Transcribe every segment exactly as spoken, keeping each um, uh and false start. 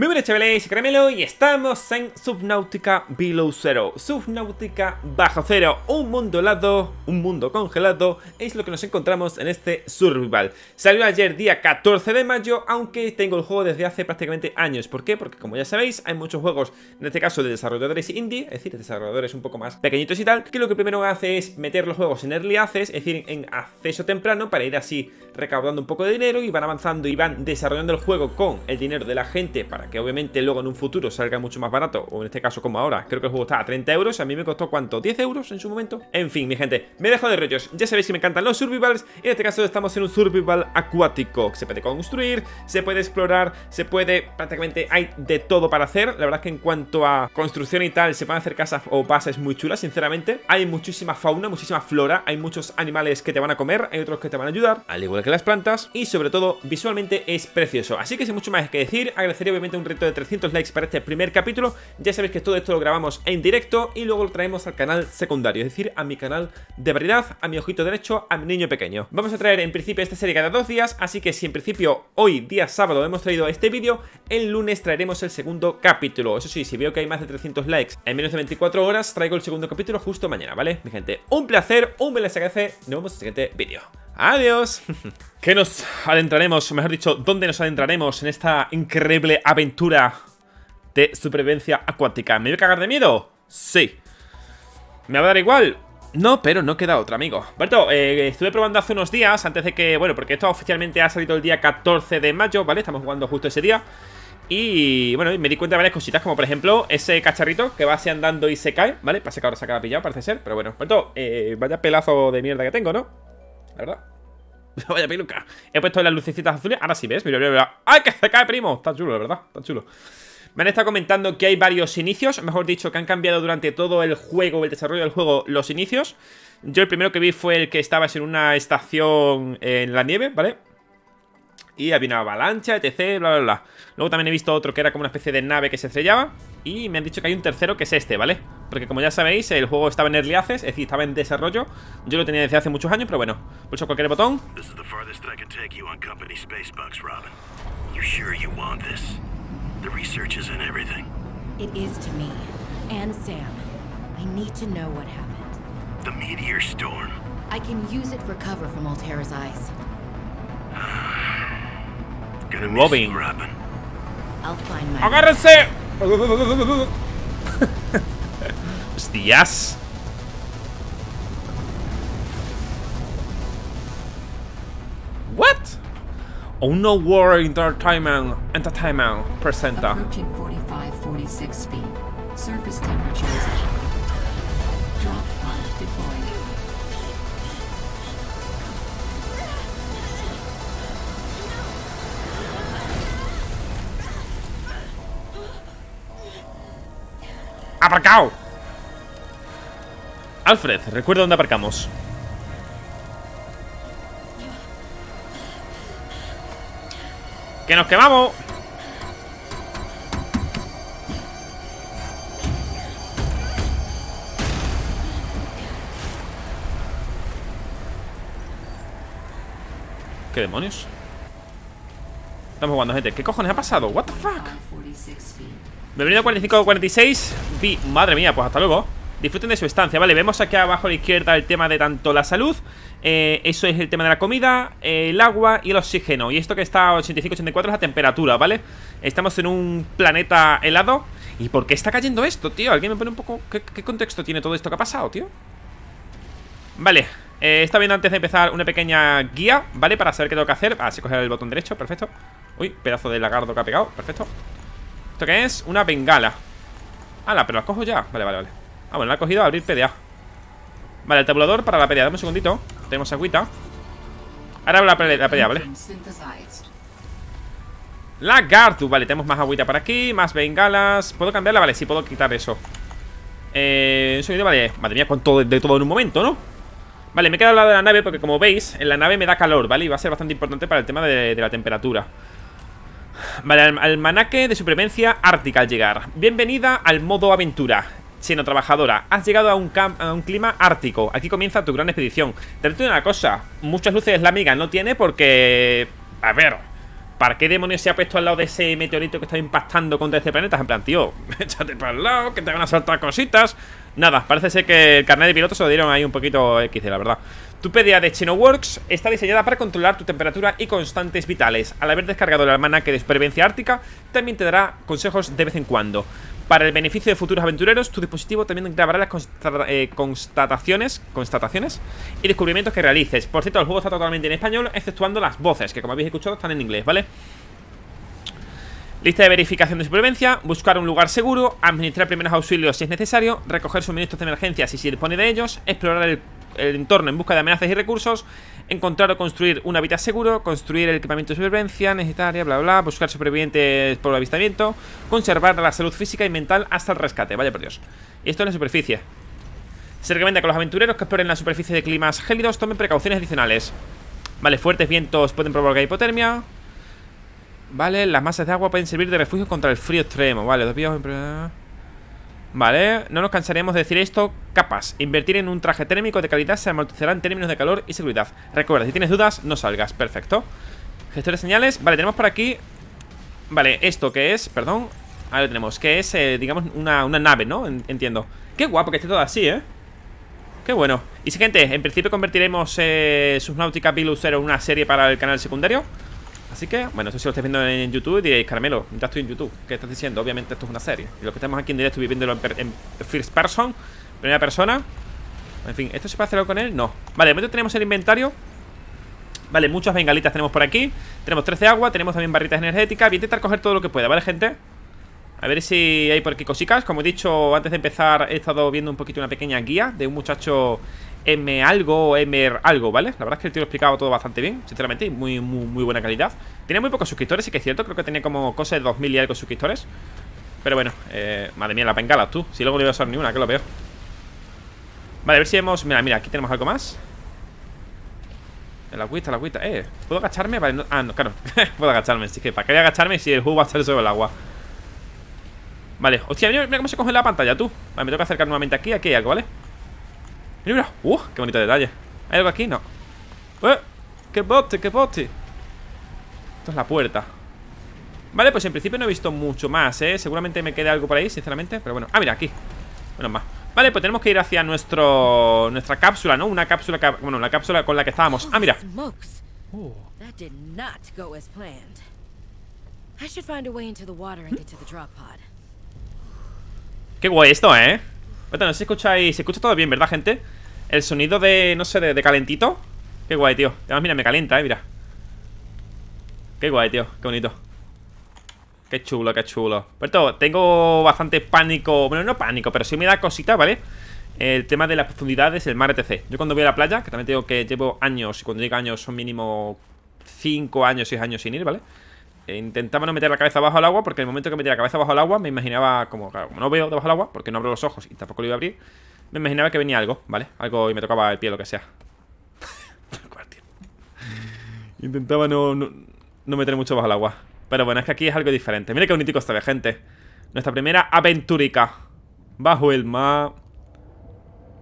Muy buenas chavales, Caramelo, y estamos en Subnautica Below Zero, Subnautica bajo cero, un mundo helado, un mundo congelado, es lo que nos encontramos en este survival. Salió ayer día catorce de mayo, aunque tengo el juego desde hace prácticamente años. ¿Por qué? Porque como ya sabéis, hay muchos juegos, en este caso de desarrolladores indie, es decir, desarrolladores un poco más pequeñitos y tal, que lo que primero hace es meter los juegos en early access, es decir, en acceso temprano, para ir así recaudando un poco de dinero y van avanzando y van desarrollando el juego con el dinero de la gente para que obviamente luego en un futuro salga mucho más barato, o en este caso como ahora, creo que el juego está a treinta euros, a mí me costó ¿cuánto? ¿diez euros en su momento? En fin, mi gente, me dejo de rollos, ya sabéis que me encantan los survivals, y en este caso estamos en un survival acuático, que se puede construir, se puede explorar, se puede, prácticamente hay de todo para hacer. La verdad es que en cuanto a construcción y tal, se van a hacer casas o bases muy chulas, sinceramente. Hay muchísima fauna, muchísima flora, hay muchos animales que te van a comer, hay otros que te van a ayudar, al igual que las plantas, y sobre todo, visualmente es precioso. Así que sin mucho más que decir, agradecería obviamente un reto de trescientos likes para este primer capítulo. Ya sabéis que todo esto lo grabamos en directo y luego lo traemos al canal secundario, es decir, a mi canal de variedad, a mi ojito derecho, a mi niño pequeño. Vamos a traer en principio esta serie cada dos días, así que si en principio hoy, día sábado, hemos traído este vídeo, el lunes traeremos el segundo capítulo. Eso sí, si veo que hay más de trescientos likes en menos de veinticuatro horas, traigo el segundo capítulo justo mañana, ¿vale? Mi gente, un placer, un bel S G C, nos vemos en el siguiente vídeo. ¡Adiós! ¿Qué nos adentraremos? Mejor dicho, ¿dónde nos adentraremos en esta increíble aventura de supervivencia acuática? ¿Me voy a cagar de miedo? Sí. ¿Me va a dar igual? No, pero no queda otra, amigo. Berto, eh, estuve probando hace unos días antes de que... Bueno, porque esto oficialmente ha salido el día catorce de mayo, ¿vale? Estamos jugando justo ese día. Y bueno, me di cuenta de varias cositas, como por ejemplo ese cacharrito que va así andando y se cae, ¿vale? Parece que ahora se acaba pillado, parece ser, pero bueno. Berto, eh, vaya pelazo de mierda que tengo, ¿no? La verdad. Vaya peluca. He puesto las lucecitas azules. Ahora sí ves. Mira, mira, mira. ¡Ay, que se cae, primo! Está chulo, la verdad. Está chulo. Me han estado comentando que hay varios inicios. Mejor dicho, que han cambiado durante todo el juego, el desarrollo del juego, los inicios. Yo el primero que vi fue el que estabas en una estación en la nieve, ¿vale? Y había una avalancha, etcétera, bla, bla, bla. Luego también he visto otro que era como una especie de nave que se estrellaba. Y me han dicho que hay un tercero que es este, ¿vale? Porque como ya sabéis, el juego estaba en early access, es decir, estaba en desarrollo. Yo lo tenía desde hace muchos años, pero bueno. Pulso cualquier botón. The meteor storm. I can use it for cover from Alterra's eyes. Robin. ¡Agárrense! ¡Hostias! What? Oh no, World Entertainment Entertainment presenta. forty-five, forty-six feet. Surface temperature is drop pod deployed. ¡Aparcado! Alfred, recuerda dónde aparcamos. ¡Que nos quemamos! ¿Qué demonios? Estamos jugando, gente. ¿Qué cojones ha pasado? What the fuck? Me he venido cuarenta y cinco o cuarenta y seis. Vi, madre mía, pues hasta luego. Disfruten de su estancia, vale, vemos aquí abajo a la izquierda el tema de tanto la salud, eh, eso es el tema de la comida, eh, el agua y el oxígeno. Y esto que está a ochenta y cinco ochenta y cuatro es la temperatura, ¿vale? Estamos en un planeta helado. ¿Y por qué está cayendo esto, tío? ¿Alguien me pone un poco... ¿Qué, qué contexto tiene todo esto que ha pasado, tío? Vale, eh, está viendo antes de empezar una pequeña guía, ¿vale? Para saber qué tengo que hacer. Ah, sí, coger el botón derecho, perfecto. Uy, pedazo de lagardo que ha pegado, perfecto. ¿Esto qué es? Una bengala. Ala, pero la cojo ya. Vale, vale, vale. Ah, bueno, la he cogido a abrir P D A. Vale, el tabulador para la P D A. Dame un segundito. Tenemos agüita. Ahora la P D A, ¿vale? La Gartu. Vale, tenemos más agüita por aquí. Más bengalas. ¿Puedo cambiarla? Vale, sí, puedo quitar eso. Eh, un segundito, vale. Madre mía, cuánto de todo en un momento, ¿no? Vale, me he quedado al lado de la nave porque, como veis, en la nave me da calor, ¿vale? Y va a ser bastante importante para el tema de, de la temperatura. Vale, al almanaque de supervivencia ártica al llegar. Bienvenida al modo aventura. Chino trabajadora, has llegado a un, a un clima ártico. Aquí comienza tu gran expedición. Te digo una cosa, muchas luces la amiga no tiene porque... A ver, ¿Para qué demonios se ha puesto al lado de ese meteorito que está impactando contra este planeta? En plan, tío, échate para el lado, que te van a saltar cositas. Nada, parece ser que el carnet de piloto se lo dieron ahí un poquito equis de, la verdad. Tu P D A de ChinoWorks está diseñada para controlar tu temperatura y constantes vitales. Al haber descargado el almanaque de supervivencia ártica, también te dará consejos de vez en cuando. Para el beneficio de futuros aventureros, tu dispositivo también grabará las constata eh, constataciones, constataciones y descubrimientos que realices. Por cierto, el juego está totalmente en español, exceptuando las voces, que como habéis escuchado están en inglés, ¿vale? Lista de verificación de supervivencia, buscar un lugar seguro, administrar primeros auxilios si es necesario, recoger suministros de emergencia si se dispone de ellos, explorar el, el entorno en busca de amenazas y recursos, encontrar o construir un hábitat seguro, construir el equipamiento de supervivencia necesaria, bla bla, buscar supervivientes por avistamiento, conservar la salud física y mental hasta el rescate, vaya por Dios. Y esto es la superficie. Se recomienda que los aventureros que exploren la superficie de climas gélidos tomen precauciones adicionales. Vale, fuertes vientos pueden provocar hipotermia. Vale, las masas de agua pueden servir de refugio contra el frío extremo. Vale, dos vías... Vale, no nos cansaremos de decir esto. Capas, invertir en un traje térmico de calidad se amortizará en términos de calor y seguridad. Recuerda, si tienes dudas, no salgas, perfecto. Gestor de señales, vale, tenemos por aquí. Vale, esto que es, perdón. Ahí lo tenemos, que es, eh, digamos, una, una nave, ¿no? Entiendo. Qué guapo que esté todo así, ¿eh? Qué bueno. Y sí, gente, en principio convertiremos eh, Subnautica Below Zero en una serie para el canal secundario. Así que, bueno, eso si lo estáis viendo en YouTube diréis, Caramelo, ya estoy en YouTube, ¿qué estás diciendo? Obviamente esto es una serie, y los que estamos aquí en directo viviéndolo en, per en first person, primera persona. En fin, ¿esto se puede hacer algo con él? No. Vale, de momento tenemos el inventario. Vale, muchas bengalitas tenemos por aquí. Tenemos trece agua, tenemos también barritas energéticas. Voy a intentar coger todo lo que pueda, ¿vale, gente? A ver si hay por aquí cositas. Como he dicho, antes de empezar he estado viendo un poquito una pequeña guía de un muchacho M algo, M algo, ¿vale? La verdad es que el tío lo explicaba todo bastante bien, sinceramente, y muy, muy, muy buena calidad. Tiene muy pocos suscriptores, sí que es cierto, creo que tenía como cosa de dos mil y algo suscriptores. Pero bueno, eh, madre mía, la bengala, tú. Si luego no iba a usar ni una, que lo veo. Vale, a ver si vemos... Mira, mira, aquí tenemos algo más. La agüita, la agüita, eh ¿puedo agacharme? Vale, no... ah, no, claro. Puedo agacharme, sí que ¿para qué voy a agacharme si el juego va a estar sobre el agua? Vale, hostia, mira, mira cómo se coge la pantalla, tú. Vale, me tengo que acercar nuevamente aquí, aquí hay algo, ¿vale? Mira, mira, uh, qué bonito detalle. ¿Hay algo aquí? No. ¡Eh! ¡Qué bote, qué bote! Esto es la puerta. Vale, pues en principio no he visto mucho más, ¿eh? Seguramente me quede algo por ahí, sinceramente. Pero bueno, ah, mira, aquí. Menos más. Vale, pues tenemos que ir hacia nuestro... Nuestra cápsula, ¿no? Una cápsula que... Bueno, la cápsula con la que estábamos. Ah, mira. Uh. Qué guay esto, ¿eh? Bueno, no sé si escucháis... Se escucha todo bien, ¿verdad, gente? El sonido de... No sé, de, de calentito. Qué guay, tío. Además, mira, me calienta, eh, mira. Qué guay, tío. Qué bonito. Qué chulo, qué chulo. Por todo, tengo bastante pánico. Bueno, no pánico, pero sí me da cosita, ¿vale? El tema de las profundidades, el mar, etcétera. Yo cuando voy a la playa, que también tengo que... Llevo años, y cuando digo años son mínimo cinco años, seis años sin ir, ¿vale? Intentaba no meter la cabeza bajo el agua, porque en el momento que metía la cabeza bajo el agua me imaginaba, como, claro, como no veo debajo del agua, porque no abro los ojos y tampoco lo iba a abrir, me imaginaba que venía algo, ¿vale? Algo y me tocaba el pie, lo que sea. Intentaba no, no, no meter mucho bajo el agua. Pero bueno, es que aquí es algo diferente. Mira qué bonitico está de gente. Nuestra primera aventurica bajo el mar.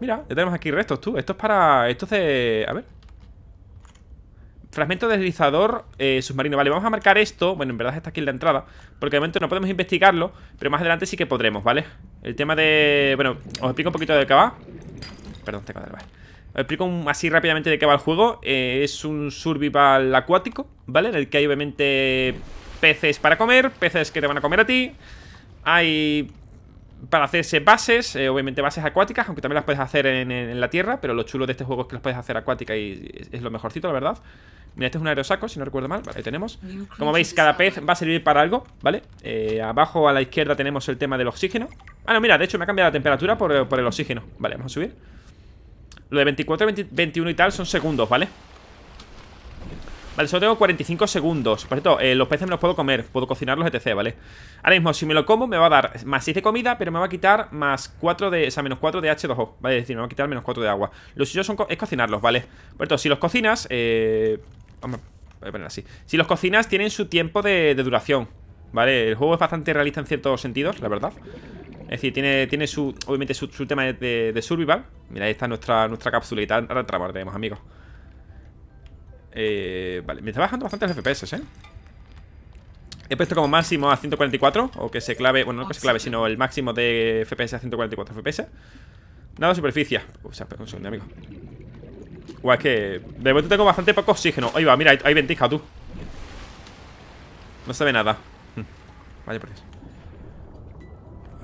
Mira, ya tenemos aquí restos, tú. Esto es para... Esto es de... A ver. Fragmento deslizador eh, submarino. Vale, vamos a marcar esto. Bueno, en verdad está aquí en la entrada, porque de momento no podemos investigarlo, pero más adelante sí que podremos, ¿vale? El tema de... Bueno, os explico un poquito de qué va. Perdón, tengo que... Vale. Os explico un... así rápidamente de qué va el juego. eh, Es un survival acuático, ¿vale? En el que hay obviamente peces para comer, peces que te van a comer a ti. Hay... para hacerse bases, eh, obviamente bases acuáticas, aunque también las puedes hacer en, en, en la tierra. Pero lo chulo de este juego es que las puedes hacer acuáticas y es, es lo mejorcito, la verdad. Mira, este es un aerosaco, si no recuerdo mal. Vale, ahí tenemos. Como veis, cada pez va a servir para algo, ¿vale? Eh, abajo a la izquierda tenemos el tema del oxígeno. Ah, no, mira, de hecho me ha cambiado la temperatura por, por el oxígeno. Vale, vamos a subir. Lo de veinticuatro, veinte, veintiuno y tal son segundos, ¿vale? Vale, solo tengo cuarenta y cinco segundos. Por cierto, eh, los peces me los puedo comer, puedo cocinarlos, etcétera, ¿vale? Ahora mismo, si me lo como, me va a dar más seis de comida, pero me va a quitar más cuatro de... O sea, menos cuatro de hache dos o, ¿vale? Es decir, me va a quitar menos cuatro de agua. Lo suyo son co es cocinarlos, ¿vale? Por cierto, si los cocinas... Eh, vamos a poner así. Si los cocinas, tienen su tiempo de, de duración, ¿vale? El juego es bastante realista en ciertos sentidos, la verdad. Es decir, tiene, tiene su... Obviamente, su, su tema de, de, de survival. Mira, ahí está nuestra, nuestra capsulita. Ahora trabajaremos, amigos. Eh, vale, me está bajando bastante los F P S, ¿eh? he puesto como máximo a ciento cuarenta y cuatro. O que se clave, bueno, no que se clave, sino el máximo de F P S a ciento cuarenta y cuatro F P S. Nada de superficie. O sea, un segundo, amigo. Guau, es que de momento tengo bastante poco oxígeno. Ahí va, mira, hay ventisca, tú. No se ve nada. Vaya por Dios.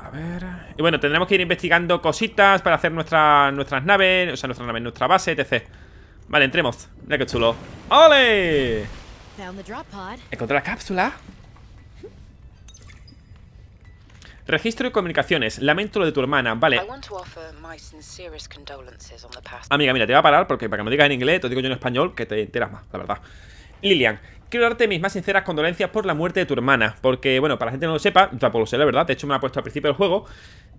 A ver. Y bueno, tendremos que ir investigando cositas para hacer nuestra, nuestras naves. O sea, nuestra nave, nuestra base, etcétera. Vale, entremos. Mira qué chulo. ¡Ole! Encontré la cápsula. Registro de comunicaciones. Lamento lo de tu hermana. Vale. Amiga, mira, te voy a parar porque para que me digas en inglés, te lo digo yo en español, que te enteras más, la verdad. Lilian, quiero darte mis más sinceras condolencias por la muerte de tu hermana. Porque, bueno, para la gente que no lo sepa, tampoco lo sé, la verdad. De hecho, me la ha puesto al principio del juego.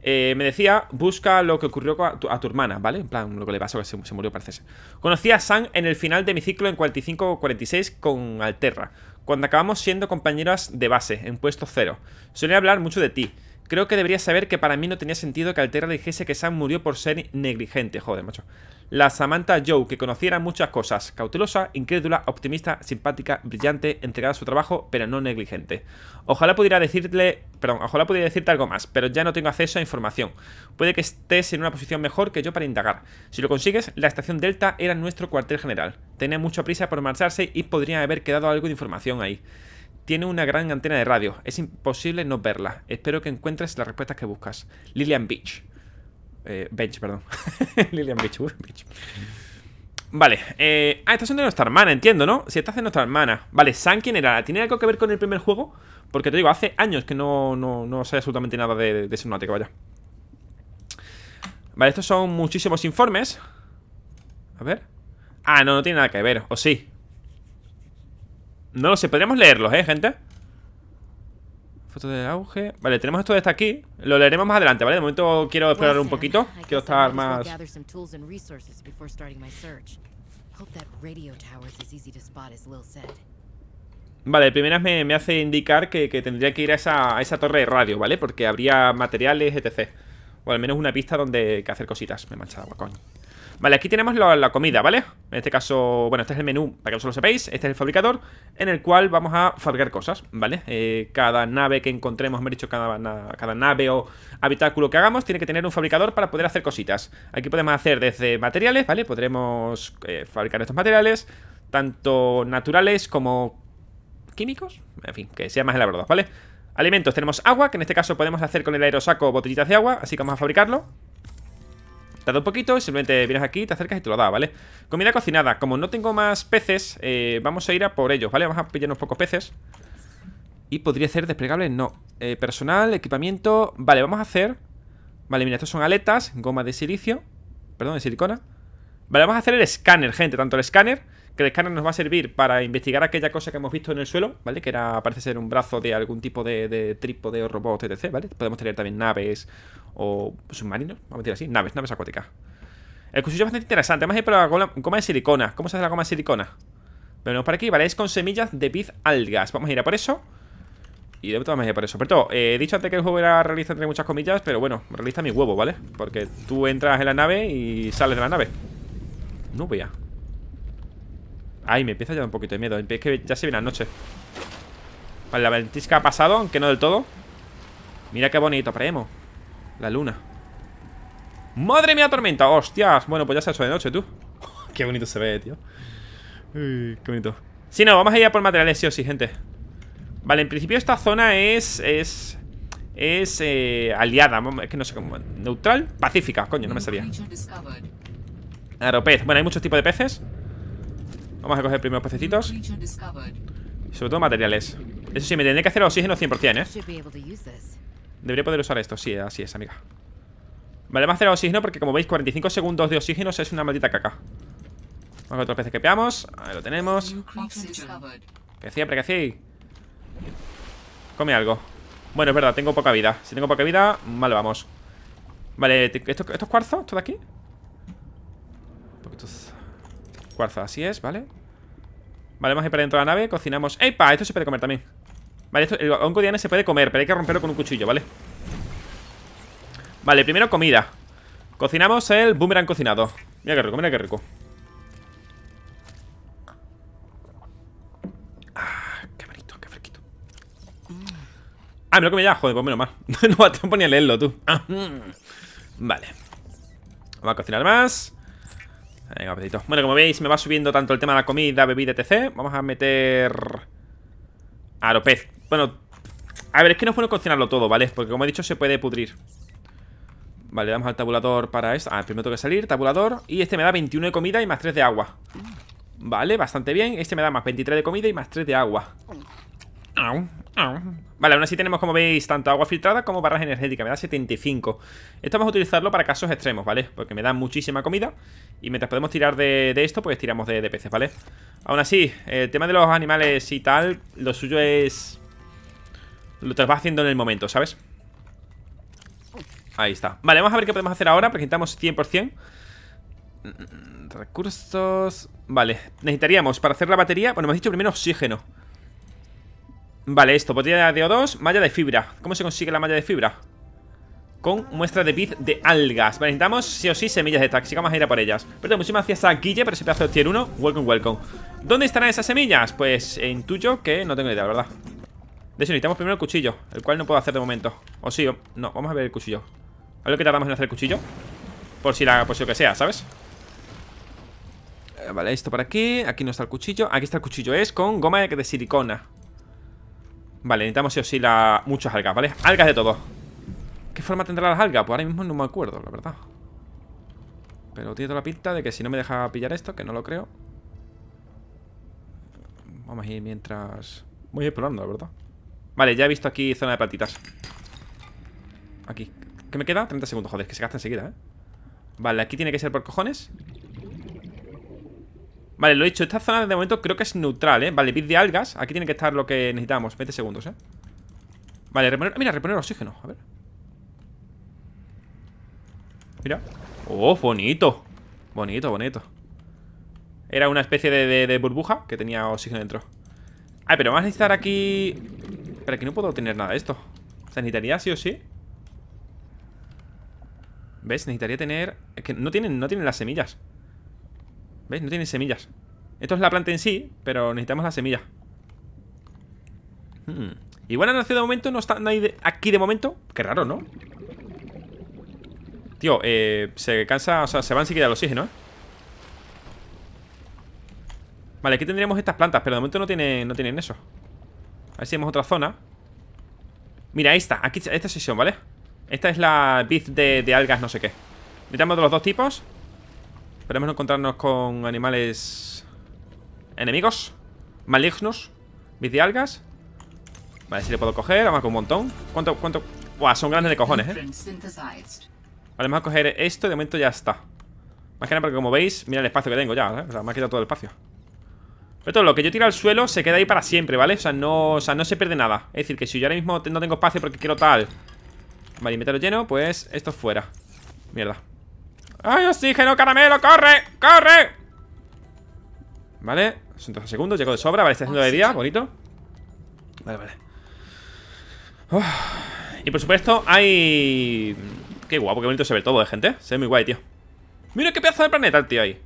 Eh, me decía, busca lo que ocurrió a tu, a tu hermana, ¿vale? En plan, lo que le pasó, que se, se murió, parece. Conocí a Sam en el final de mi ciclo en cuarenta y cinco cuarenta y seis con Alterra, cuando acabamos siendo compañeras de base, en puesto cero. Solía hablar mucho de ti. Creo que deberías saber que para mí no tenía sentido que Alterra dijese que Sam murió por ser negligente. Joder, macho. La Samantha Joe, que conociera muchas cosas. Cautelosa, incrédula, optimista, simpática, brillante, entregada a su trabajo, pero no negligente. Ojalá pudiera decirle... Perdón, ojalá pudiera decirte algo más, pero ya no tengo acceso a información. Puede que estés en una posición mejor que yo para indagar. Si lo consigues, la estación Delta era nuestro cuartel general. Tenía mucha prisa por marcharse y podría haber quedado algo de información ahí. Tiene una gran antena de radio. Es imposible no verla. Espero que encuentres las respuestas que buscas. Lilian Beach. Eh, Bench, perdón. Lilian Beach. Uh, Beach. Vale. Eh, ah, estas son de nuestra hermana, entiendo, ¿no? Si estás de nuestra hermana. Vale, ¿San quién era? ¿Tiene algo que ver con el primer juego? Porque te digo, hace años que no, no, no sé absolutamente nada de, de, de Subnautica, vaya. Vale, estos son muchísimos informes. A ver. Ah, no, no tiene nada que ver. O sí. No lo sé, podríamos leerlos, ¿eh, gente? Fotos de auge. Vale, tenemos esto de esta aquí. Lo leeremos más adelante, ¿vale? De momento quiero explorar un poquito. Quiero estar más... Vale, de primeras me, me hace indicar que, que tendría que ir a esa, a esa torre de radio, ¿vale? Porque habría materiales, etcétera. O al menos una pista donde que hacer cositas. Me he manchado, coño. Vale, aquí tenemos la, la comida, ¿vale? En este caso, bueno, este es el menú, para que vosotros lo sepáis. Este es el fabricador, en el cual vamos a fabricar cosas, ¿vale? Eh, cada nave que encontremos, me he dicho, cada, na, cada nave o habitáculo que hagamos tiene que tener un fabricador para poder hacer cositas. Aquí podemos hacer desde materiales, ¿vale? Podremos eh, fabricar estos materiales, tanto naturales como químicos. En fin, que sea más elaborados, ¿vale? Alimentos, tenemos agua, que en este caso podemos hacer con el aerosaco botellitas de agua, así que vamos a fabricarlo. Tarda un poquito, simplemente vienes aquí, te acercas y te lo da, ¿vale? Comida cocinada, como no tengo más peces, eh, vamos a ir a por ellos, ¿vale? Vamos a pillar unos pocos peces. Y podría ser desplegables, no. eh, Personal, equipamiento, vale, vamos a hacer. Vale, mira, estos son aletas, goma de silicio. Perdón, de silicona. Vale, vamos a hacer el escáner, gente, tanto el escáner, que el escáner nos va a servir para investigar aquella cosa que hemos visto en el suelo, ¿vale? Que era, parece ser un brazo de algún tipo de, de trípode o robot, etcétera, ¿vale? Podemos tener también naves o submarinos, vamos a decir así, naves, naves acuáticas. El cursillo es bastante interesante, vamos a ir por la goma de silicona. ¿Cómo se hace la goma de silicona? Venimos por aquí, vale, es con semillas de vid algas. Vamos a ir a por eso. Y de momento vamos a ir a por eso. Pero todo, eh, he dicho antes que el juego era realista entre muchas comillas, pero bueno, realista mi huevo, ¿vale? Porque tú entras en la nave y sales de la nave. No voy a... Ay, me empieza ya un poquito de miedo. Es que ya se viene la noche. Vale, la ventisca ha pasado, aunque no del todo. Mira qué bonito, premo. La luna. ¡Madre mía, tormenta! ¡Hostias! Bueno, pues ya se ha hecho de noche, tú. Qué bonito se ve, tío. Uy, qué bonito. Sí, no, vamos a ir a por materiales, sí o sí, gente. Vale, en principio esta zona es... Es... Es... Eh, aliada. Es que no sé cómo... Neutral, pacífica. Coño, no me sabía. Aeropez. Bueno, hay muchos tipos de peces. Vamos a coger primero pececitos. Sobre todo materiales. Eso sí, me tendré que hacer oxígeno cien por cien, ¿eh? Debería poder usar esto, sí, así es, amiga. Vale, vamos a hacer oxígeno porque como veis cuarenta y cinco segundos de oxígeno es una maldita caca. Vamos a ver otros peces que pegamos. Ahí lo tenemos. Que siempre, que sí. Come algo. Bueno, es verdad, tengo poca vida. Si tengo poca vida, mal vamos. Vale, ¿estos, estos cuarzos? ¿Esto de aquí? Cuarzo, así es, ¿vale? Vale, vamos a ir para dentro de la nave, cocinamos. ¡Epa! Esto se puede comer también. Vale, esto, el hongo diana se puede comer, pero hay que romperlo con un cuchillo, ¿vale? Vale, primero comida. Cocinamos el boomerang cocinado. Mira qué rico, mira qué rico. Ah, qué bonito, qué fresquito. Ah, mira lo que me da, joder, pues menos mal. No me atrevo ni a leerlo, tú. Vale. Vamos a cocinar más. Venga, pedito. Bueno, como veis, me va subiendo tanto el tema de la comida, bebida, etcétera. Vamos a meter... aropez. Bueno, a ver, es que no es bueno cocinarlo todo, ¿vale? Porque como he dicho, se puede pudrir. Vale, damos al tabulador para esto. Ah, primero tengo que salir, tabulador. Y este me da veintiuno de comida y más tres de agua. Vale, bastante bien. Este me da más veintitrés de comida y más tres de agua. Vale, aún así tenemos, como veis, tanto agua filtrada como barras energéticas. Me da setenta y cinco. Esto vamos a utilizarlo para casos extremos, ¿vale? Porque me da muchísima comida. Y mientras podemos tirar de, de esto, pues tiramos de, de peces, ¿vale? Aún así, el tema de los animales y tal, lo suyo es... lo te lo vas haciendo en el momento, ¿sabes? Ahí está. Vale, vamos a ver qué podemos hacer ahora. Necesitamos cien por cien recursos. Vale, necesitaríamos para hacer la batería. Bueno, hemos dicho primero oxígeno. Vale, esto, botella de O dos, malla de fibra. ¿Cómo se consigue la malla de fibra? Con muestra de pez de algas. Vale, necesitamos sí o sí semillas de estas, así que vamos a ir a por ellas. Perdón, muchísimas gracias a Guille por ese pedazo de tier uno. Welcome, welcome. ¿Dónde estarán esas semillas? Pues en tuyo que no tengo idea, la verdad. De hecho, necesitamos primero el cuchillo, el cual no puedo hacer de momento. O sí, o... no, vamos a ver el cuchillo. A ver lo que tardamos en hacer el cuchillo. Por si la, por si lo que sea, ¿sabes? Eh, vale, esto por aquí. Aquí no está el cuchillo. Aquí está el cuchillo, es con goma de silicona. Vale, necesitamos sí o sí la... muchas algas, ¿vale? Algas de todo. ¿Qué forma tendrán las algas? Pues ahora mismo no me acuerdo, la verdad. Pero tiene toda la pinta de que si no me deja pillar esto, que no lo creo. Vamos a ir mientras... voy explorando, la verdad. Vale, ya he visto aquí zona de platitas. Aquí. ¿Qué me queda? treinta segundos, joder, que se gasta enseguida, ¿eh? Vale, aquí tiene que ser por cojones. Vale, lo he dicho, esta zona de momento creo que es neutral, ¿eh? Vale, bit de algas, aquí tiene que estar lo que necesitamos. veinte segundos, ¿eh? Vale, reponer, mira, reponer oxígeno, a ver. Mira. Oh, bonito. Bonito, bonito. Era una especie de, de, de burbuja que tenía oxígeno dentro. Ah, pero vamos a necesitar aquí... pero aquí no puedo tener nada de esto. O sea, necesitaría sí o sí. ¿Ves? Necesitaría tener... es que no tienen, no tienen las semillas. ¿Ves? No tienen semillas. Esto es la planta en sí, pero necesitamos las semillas. hmm. Y bueno, no hace de momento, no está nadie de... aquí de momento. Qué raro, ¿no? Tío, eh, se cansa, o sea, se van siquiera el oxígeno, ¿eh? Vale, aquí tendríamos estas plantas, pero de momento no tienen, no tienen eso. A ver si vemos otra zona. Mira, esta, aquí, esta sesión, ¿vale? Esta es la biz de, de algas, no sé qué. Miramos de los dos tipos. Esperemos no encontrarnos con animales enemigos, malignos. Biz de algas. Vale, si le puedo coger, vamos a coger un montón. ¿Cuánto, cuánto? Buah, son grandes de cojones, ¿eh? Vale, vamos a coger esto y de momento ya está. Más que nada porque como veis, mira el espacio que tengo ya, ¿eh? O sea, me ha quitado todo el espacio. Pero todo lo que yo tiro al suelo se queda ahí para siempre, ¿vale? O sea, no, o sea, no se pierde nada. Es decir, que si yo ahora mismo no tengo espacio porque quiero tal... vale, inventario lleno, pues esto fuera. Mierda. ¡Ay, oxígeno, caramelo! ¡Corre! ¡Corre! Vale, son doce segundos, llego de sobra. Vale, está haciendo de día, bonito. Vale, vale. Uf. Y por supuesto, hay... qué guapo, qué bonito se ve todo, ¿eh, gente? Se ve muy guay, tío. ¡Mira qué pedazo de planeta el tío ahí!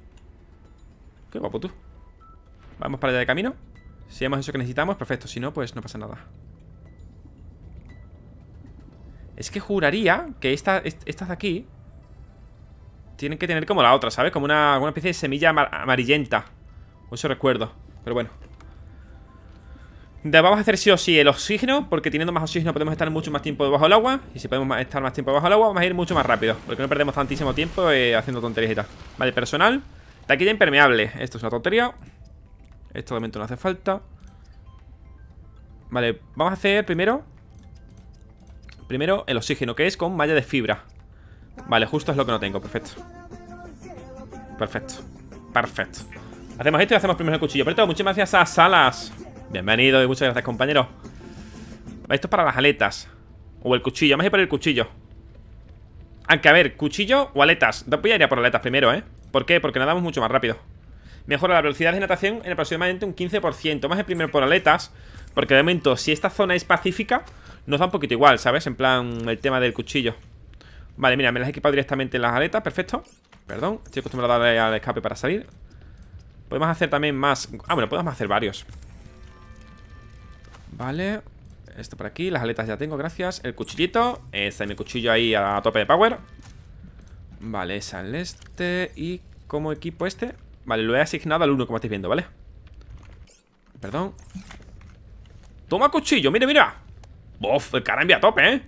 Qué guapo, tú. Vamos para allá de camino. Si hemos hecho lo que necesitamos, perfecto. Si no, pues no pasa nada. Es que juraría que esta, estas de aquí tienen que tener como la otra, ¿sabes? Como una, una especie de semilla amar amarillenta. O eso recuerdo, pero bueno. Vamos a hacer sí o sí el oxígeno, porque teniendo más oxígeno podemos estar mucho más tiempo debajo del agua. Y si podemos estar más tiempo debajo del agua, vamos a ir mucho más rápido, porque no perdemos tantísimo tiempo eh, haciendo tonterías y tal. Vale, personal. Taquilla impermeable. Esto es una tontería. Esto de momento no hace falta. Vale, vamos a hacer primero Primero el oxígeno, que es con malla de fibra. Vale, justo es lo que no tengo, perfecto. Perfecto, perfecto. Hacemos esto y hacemos primero el cuchillo. Pero todo, muchísimas gracias a Salas. Bienvenido y muchas gracias, compañero. Esto es para las aletas. O el cuchillo, vamos a ir por el cuchillo. Aunque a ver, cuchillo o aletas. Voy a ir a por aletas primero, ¿eh? ¿Por qué? Porque nadamos mucho más rápido. Mejora la velocidad de natación en aproximadamente un quince por ciento. Más el primero por aletas, porque de momento, si esta zona es pacífica, nos da un poquito igual, ¿sabes? En plan, el tema del cuchillo. Vale, mira, me las he equipado directamente en las aletas, perfecto. Perdón, estoy acostumbrado a darle al escape para salir. Podemos hacer también más... ah, bueno, podemos hacer varios. Vale, Esto por aquí, las aletas ya tengo, gracias. El cuchillito, está mi cuchillo ahí a tope de power. Vale, es al este. Y como equipo este, vale, lo he asignado al uno, como estáis viendo, ¿vale? Perdón. Toma cuchillo, mira, mira. Bof, el cara envía a tope, ¿eh?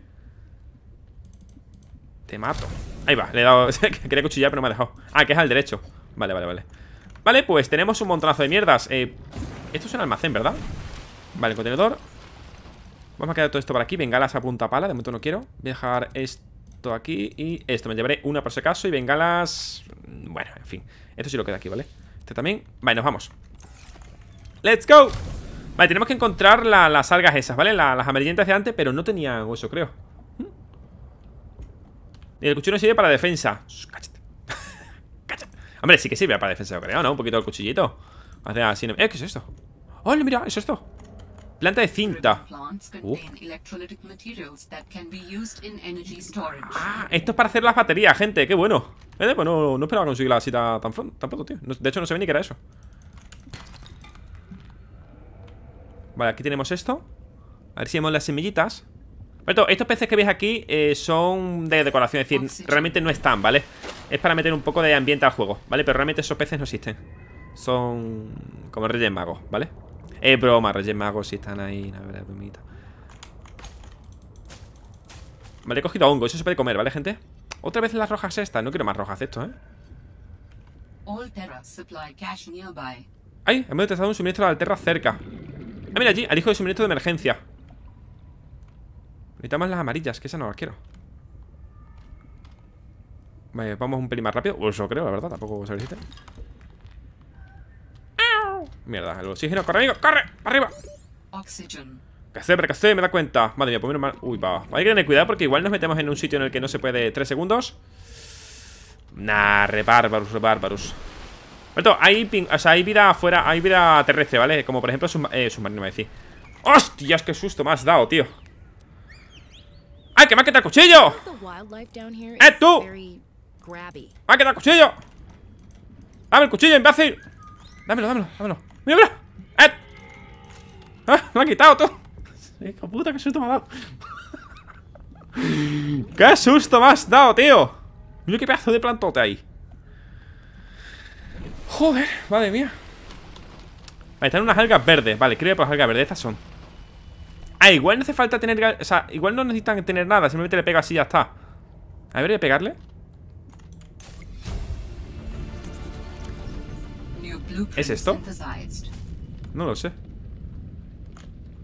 Te mato. Ahí va, le he dado... Quería cuchillar, pero me ha dejado. Ah, que es al derecho. Vale, vale, vale. Vale, pues tenemos un montonazo de mierdas. eh, Esto es un almacén, ¿verdad? Vale, el contenedor. Vamos a quedar todo esto por aquí. Bengalas a punta pala, de momento no quiero. Voy a dejar esto aquí y esto. Me llevaré una por si acaso y bengalas... Bueno, en fin. Esto sí lo queda aquí, ¿vale? Este también. Vale, nos vamos. ¡Let's go! Vale, tenemos que encontrar la, las algas esas, ¿vale? La, las amarillentas de antes, pero no tenía hueso, creo. Y el cuchillo no sirve para defensa. Cállate. Cállate. Hombre, sí que sirve para defensa, yo creo, ¿no? Un poquito el cuchillito. O sea, sin... Eh, ¿qué es esto? ¡Oh, mira! ¿Es esto? Planta de cinta. Uh. Ah, esto es para hacer las baterías, gente. ¡Qué bueno! Eh, pues no, no esperaba conseguir la cita tan pronto, tío. De hecho, no sabía ni qué era eso. Vale, aquí tenemos esto. A ver si vemos las semillitas. Pero estos peces que veis aquí eh, son de decoración, es decir, realmente no están, ¿vale? Es para meter un poco de ambiente al juego, ¿vale? Pero realmente esos peces no existen. Son como Reyes Magos, ¿vale? Es broma, Reyes Magos si están ahí, la verdad, bromita. Vale, he cogido hongo, eso se puede comer, ¿vale, gente? Otra vez las rojas estas, no quiero más rojas de esto, ¿eh? ¡Ay! Hemos detectado un suministro de Alterra cerca. Ah, mira allí, elijo el suministro de emergencia. Necesitamos las amarillas, que esas no las quiero. Vale, vamos un pelín más rápido. O eso creo, la verdad, tampoco se resiste. Mierda, el oxígeno, corre amigo, corre, arriba. ¿Qué hacer, pero qué hacer? Me da cuenta. Madre mía, pues menos mal. Uy, va, va. Hay que tener cuidado porque igual nos metemos en un sitio en el que no se puede tres segundos. Nah, re bárbaros, re bárbaros. Pero hay, ping... o sea, hay vida afuera, hay vida terrestre, ¿vale? Como por ejemplo subma... eh, submarino, me decís. ¡Hostias, qué susto me has dado, tío! ¡Ay, que me ha quitado el cuchillo! ¡Eh, tú! ¡Me ha quitado el cuchillo! ¡Dame el cuchillo, imbécil! Dámelo, dámelo, dámelo. ¡Mira, mira! ¡Eh! ¡Ah, me ha quitado, tú! ¡Hijo puta, qué susto me ha dado! ¡Qué susto me has dado, tío! Mira qué pedazo de plantote ahí. Joder, madre mía. Vale, están unas algas verdes. Vale, creo que por las algas verdes estas son. Ah, igual no hace falta tener... O sea, igual no necesitan tener nada. Simplemente le pego así y ya está. A ver, voy a pegarle. ¿Es esto? No lo sé.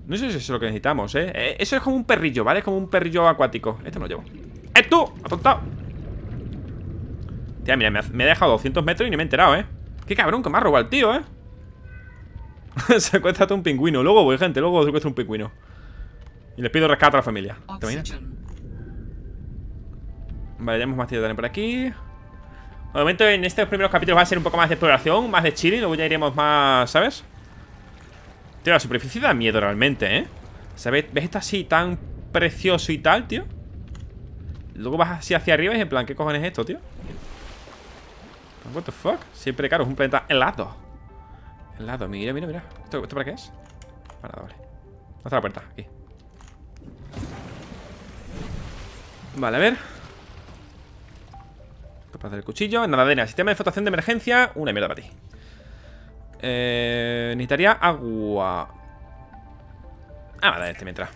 No sé si es lo que necesitamos, ¿eh? Eso es como un perrillo, ¿vale? Es como un perrillo acuático. Este me lo llevo. ¡Eh, tú! ¡Atontado! Tía, mira, me ha, me ha dejado doscientos metros y ni me he enterado, ¿eh? ¡Qué cabrón que me ha robado el tío, eh! Secuéstrate un pingüino. Luego voy, gente. Luego secuestro un pingüino. Y les pido rescate a la familia. ¿Te imaginas? Vale, tenemos más tío también por aquí. De momento en estos primeros capítulos va a ser un poco más de exploración, más de chile, luego ya iremos más, ¿sabes? Tío, la superficie da miedo realmente, ¿eh? O sea, ¿ves, ¿ves esto así tan precioso y tal, tío? Luego vas así hacia arriba y en plan, ¿qué cojones es esto, tío? What the fuck? Siempre, claro, es un planeta helado. Helado, mira, mira, mira. ¿Esto, esto para qué es? Para doble. ¿Dónde está la puerta? Aquí. Vale, a ver. Para hacer el cuchillo, nadadera, sistema de flotación de emergencia. Una mierda para ti. eh, Necesitaría agua. Ah, vale, este me entra.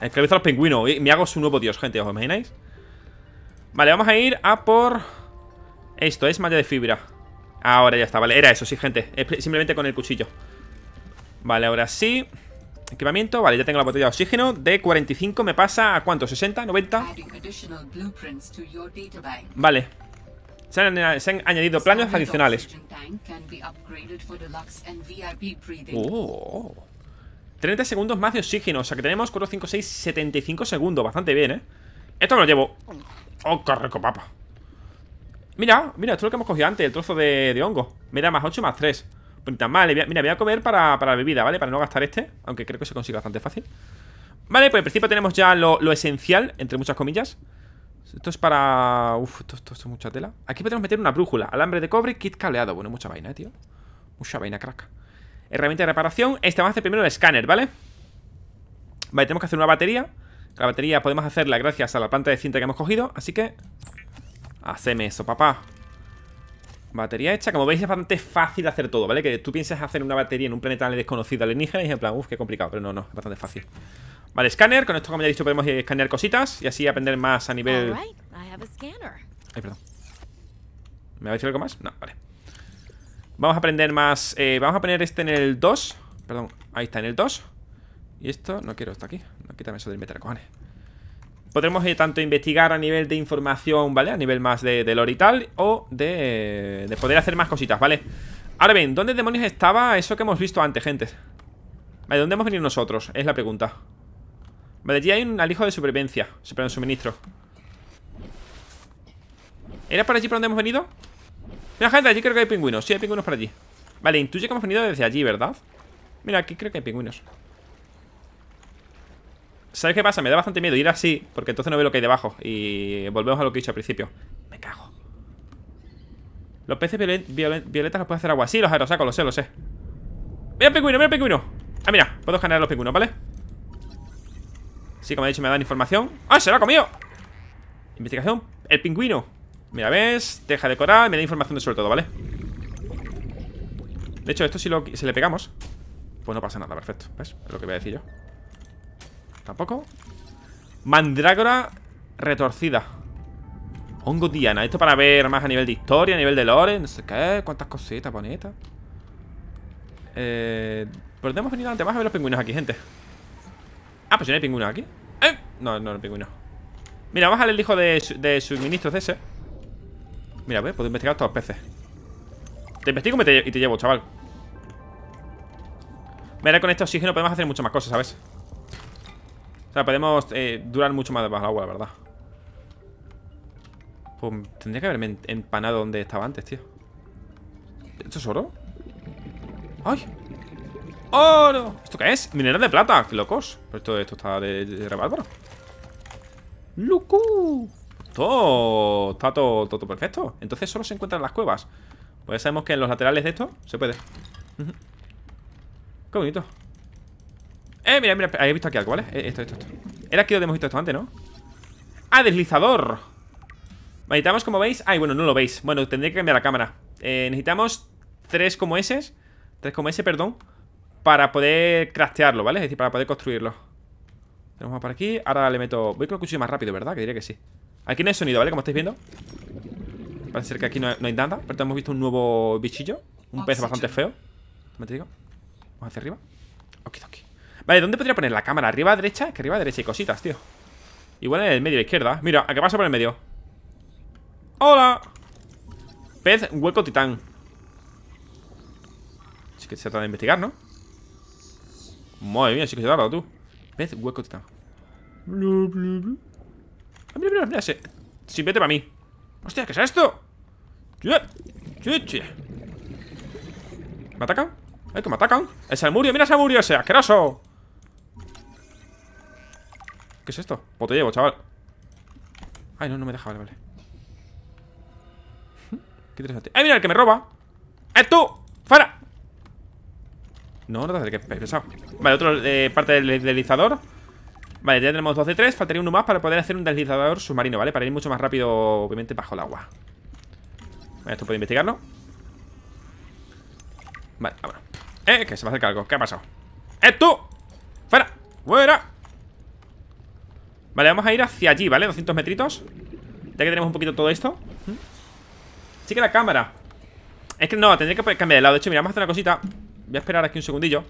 Esclavizo a los pingüinos y me hago su nuevo dios, gente, ¿os imagináis? Vale, vamos a ir a por... Esto es malla de fibra. Ahora ya está, vale, era eso, sí, gente. Simplemente con el cuchillo. Vale, ahora sí. Equipamiento, vale, ya tengo la botella de oxígeno. De cuarenta y cinco me pasa a ¿cuánto? ¿sesenta? ¿noventa? Vale. Se han, se han añadido planos adicionales. Oh. treinta segundos más de oxígeno. O sea que tenemos cuatro, cinco, seis, setenta y cinco segundos. Bastante bien, ¿eh? Esto me lo llevo. Oh, qué rico, papá. Mira, mira, esto es lo que hemos cogido antes. El trozo de, de hongo. Me da más ocho, más tres. Vale, mira, voy a comer para, para la bebida, ¿vale? Para no gastar este, aunque creo que se consigue bastante fácil. Vale, pues en principio tenemos ya lo, lo esencial, entre muchas comillas. Esto es para... Uf, esto, esto, esto es mucha tela. Aquí podemos meter una brújula, alambre de cobre, kit cableado. Bueno, mucha vaina, ¿eh, tío? Mucha vaina, crack. Herramienta de reparación, este va a hacer primero el escáner, ¿vale? Vale, tenemos que hacer una batería. La batería podemos hacerla gracias a la planta de cinta que hemos cogido. Así que... haceme eso, papá. Batería hecha. Como veis, es bastante fácil hacer todo, ¿vale? Que tú piensas hacer una batería en un planeta desconocido alienígena y en plan, uff, qué complicado. Pero no, no, es bastante fácil. Vale, escáner. Con esto, como ya he dicho, podemos escanear cositas y así aprender más a nivel... Ay, perdón. ¿Me va a decir algo más? No, vale. Vamos a aprender más... Eh, vamos a poner este en el dos. Perdón, ahí está, en el dos. Y esto, no quiero esto aquí. No, quítame eso del meter, cojones. Podremos eh, tanto investigar a nivel de información, ¿vale? A nivel más de, de lore y tal. O de, de poder hacer más cositas, ¿vale? Ahora bien, ¿dónde demonios estaba eso que hemos visto antes, gente? Vale, ¿dónde hemos venido nosotros? Es la pregunta. Vale, allí hay un alijo de supervivencia. Super suministro. ¿Era por allí por donde hemos venido? Mira, gente, allí creo que hay pingüinos. Sí, hay pingüinos por allí. Vale, intuye que hemos venido desde allí, ¿verdad? Mira, aquí creo que hay pingüinos. ¿Sabes qué pasa? Me da bastante miedo ir así, porque entonces no veo lo que hay debajo. Y volvemos a lo que he dicho al principio. Me cago. Los peces violet, violet, violetas los puedes hacer agua. Sí, los aerosacos, lo sé, lo sé. ¡Mira el pingüino, mira el pingüino! Ah, mira, puedo generar los pingüinos, ¿vale? Sí, como he dicho, me dan información. ¡Ah, se lo ha comido! Investigación, el pingüino. Mira, ves, deja de decorar, me da información de sobre todo, ¿vale? De hecho, esto si, lo, si le pegamos, pues no pasa nada, perfecto. ¿Ves? Es lo que voy a decir yo. Tampoco. Mandrágora retorcida. Hongo Diana. Esto para ver más a nivel de historia, a nivel de lore, no sé qué. Cuántas cositas bonitas. Eh. Podemos venir antes más a ver los pingüinos aquí, gente. Ah, pues si no hay pingüinos aquí. Eh. No, no, no hay pingüinos. Mira, vamos al elijo de, de suministros de ese. Mira, pues puedo investigar todos los peces. Te investigo y te, y te llevo, chaval. Mira, con este oxígeno podemos hacer muchas más cosas, ¿sabes? O sea, podemos eh, durar mucho más debajo del agua, la verdad. Pues tendría que haberme empanado donde estaba antes, tío. ¿Esto es oro? ¡Ay! ¡Oro! ¿Esto qué es? Mineral de plata, qué locos. Pero esto, esto está de, de, de rebárbaro. ¡Lucu! Todo, está todo, todo perfecto. Entonces solo se encuentran las cuevas. Pues sabemos que en los laterales de esto se puede. Qué bonito. Eh, mira, mira, habéis visto aquí algo, ¿vale? Esto, esto, esto. Era aquí donde hemos visto esto antes, ¿no? ¡Ah, deslizador! Necesitamos, como veis... Ay, bueno, no lo veis. Bueno, tendré que cambiar la cámara. eh, Necesitamos tres como S. Tres como S, perdón. Para poder craftearlo, ¿vale? Es decir, para poder construirlo. Tenemos más por aquí. Ahora le meto... Voy con el cuchillo más rápido, ¿verdad? Que diría que sí. Aquí no hay sonido, ¿vale? Como estáis viendo. Parece ser que aquí no hay, no hay nada. Pero hemos visto un nuevo bichillo. Un pez bastante feo. ¿Me te digo? Vamos hacia arriba. Ok, ok. Vale, ¿dónde podría poner la cámara? ¿Arriba a derecha? Es que arriba a derecha hay cositas, tío. Igual en el medio a la izquierda. Mira, ¿a qué pasa por el medio? ¡Hola! Pez hueco titán. Sí que se trata de investigar, ¿no? Madre mía, sí que se tarda, tú. Pez hueco titán. Blu, blu, blu. Ah, mira, mira, mira, ese. Sí, vete para mí. ¡Hostia, qué es esto! ¿Me atacan? ¡Ay, que me atacan! ¡El salmurio! ¡Mira el salmurio ese! ¡Asqueroso! ¿Qué es esto? Pues te llevo, chaval. Ay, no, no me deja, vale, vale. Qué interesante. ¡Ay, mira el que me roba! ¡Eh, tú! ¡Fuera! No, no te acerques, pesado. Vale, otro eh, parte del deslizador. Vale, ya tenemos dos de tres. Faltaría uno más para poder hacer un deslizador submarino, ¿vale? Para ir mucho más rápido, obviamente, bajo el agua. Vale, esto puede investigarlo. Vale, ahora. Eh, que se me acerca algo. ¿Qué ha pasado? ¡Eh, tú! ¡Fuera! ¡Fuera! Vale, vamos a ir hacia allí, ¿vale? doscientos metritos. Ya que tenemos un poquito todo esto. Sí que la cámara. Es que no, tendría que cambiar de lado. De hecho, mira, vamos a hacer una cosita. Voy a esperar aquí un segundillo.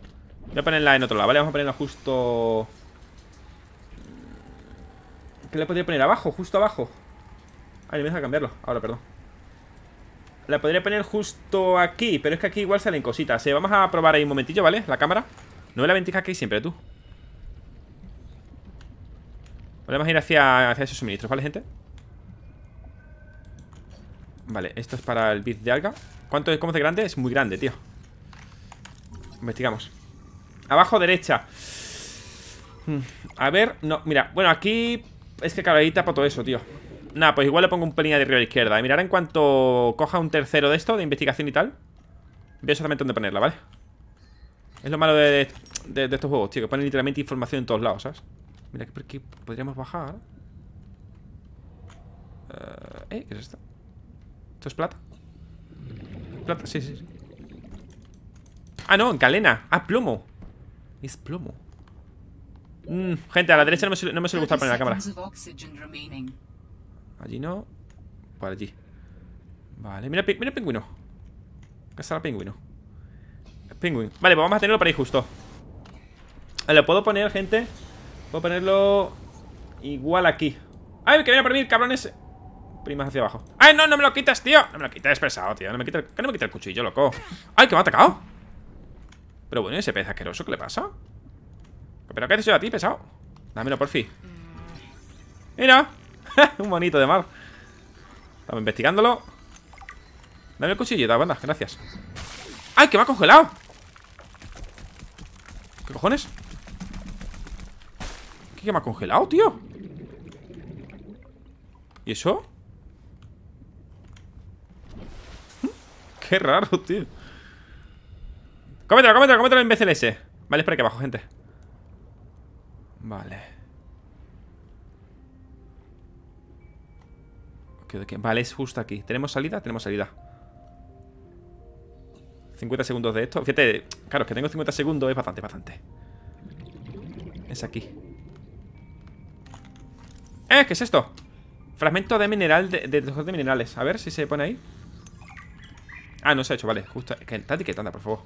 Voy a ponerla en otro lado, ¿vale? Vamos a ponerla justo... ¿Qué le podría poner? ¿Abajo? ¿Justo abajo? Ay, me deja cambiarlo. Ahora, perdón. La podría poner justo aquí. Pero es que aquí igual salen cositas, ¿eh? Vamos a probar ahí un momentillo, ¿vale? La cámara. No ve la ventaja que hay siempre, tú. Vamos a ir hacia, hacia esos suministros, ¿vale, gente? Vale, esto es para el bit de alga. ¿Cuánto es? ¿Cómo es de grande? Es muy grande, tío. Investigamos. Abajo, derecha. A ver, no, mira. Bueno, aquí... Es que claro, ahí tapa todo eso, tío. Nada, pues igual le pongo un pelín de arriba a la izquierda. Y mirad en cuanto coja un tercero de esto, de investigación y tal. Veo exactamente dónde ponerla, ¿vale? Es lo malo de, de, de estos juegos, tío, que ponen literalmente información en todos lados, ¿sabes? Mira, que podríamos bajar. Uh, ¿Eh? ¿Qué es esto? ¿Esto es plata? Plata, sí, sí, sí. Ah, no, galena. Ah, plomo. Es plomo. Mm, gente, a la derecha no me suele, no me suele gustar poner la cámara. Allí no. Por allí. Vale, mira, mira el pingüino. Cazar al pingüino. El pingüino. Vale, pues vamos a tenerlo para ahí justo. Lo puedo poner, gente. Puedo ponerlo igual aquí. ¡Ay, que viene por mí, cabrones! Primas hacia abajo. ¡Ay, no, no me lo quitas, tío! No me lo quitas, pesado, tío. No me quita el, no me quita el cuchillo, loco. ¡Ay, que me ha atacado! Pero bueno, ese pez asqueroso, ¿qué le pasa? ¿Pero qué te he hecho a ti, pesado? Dámelo, por fin. ¡Mira! Un bonito de mar. Estamos investigándolo. Dame el cuchillo, da banda, gracias. ¡Ay, que me ha congelado! ¿Qué cojones? ¿Qué me ha congelado, tío? ¿Y eso? Qué raro, tío. Cómetelo, cómetelo, cómetelo, imbécil ese. Vale, espera aquí abajo, gente. Vale. Okay, okay. Vale, es justo aquí. ¿Tenemos salida? Tenemos salida. cincuenta segundos de esto. Fíjate, claro, que tengo cincuenta segundos. Es bastante, bastante. Es aquí. ¡Eh! ¿Qué es esto? Fragmento de mineral, de, de, de minerales. A ver si se pone ahí. Ah, no se ha hecho, vale. Justo. Es que está etiquetada, por favor.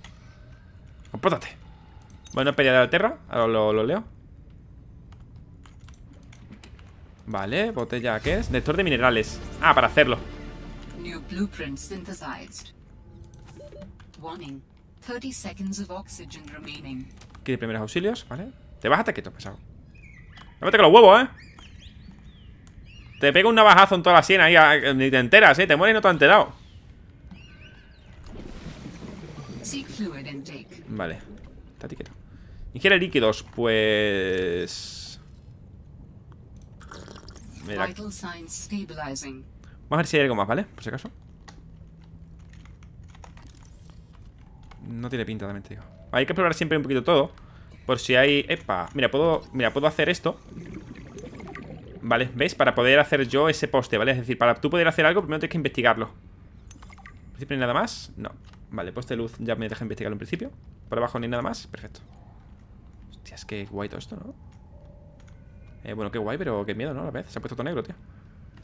Compórtate. Bueno, pelea de Alterra. Ahora lo, lo leo. Vale, botella, ¿qué es? Detector de minerales. Ah, para hacerlo. New blueprint synthesized. Warning. thirty seconds of oxygen remaining. Aquí de primeros auxilios, ¿vale? Te vas hasta quieto, pesado. Lávate con los huevos, ¿eh? Te pego un navajazo en toda la sien ahí, ni te enteras, ¿eh? Te mueres y no te has enterado. Vale, está etiquetado. Ingiere líquidos, pues... Mira. Vamos a ver si hay algo más, ¿vale? Por si acaso. No tiene pinta, también te digo. Hay que explorar siempre un poquito todo. Por si hay... ¡Epa! Mira, puedo, mira, puedo hacer esto. Vale, ¿veis? Para poder hacer yo ese poste, ¿vale? Es decir, para tú poder hacer algo, primero tienes que investigarlo. ¿En principio hay nada más? No. Vale, poste de luz ya me deja investigarlo en principio. Por abajo no hay nada más, perfecto. Hostia, es que guay todo esto, ¿no? Eh, bueno, qué guay, pero qué miedo, ¿no? A la vez, se ha puesto todo negro, tío.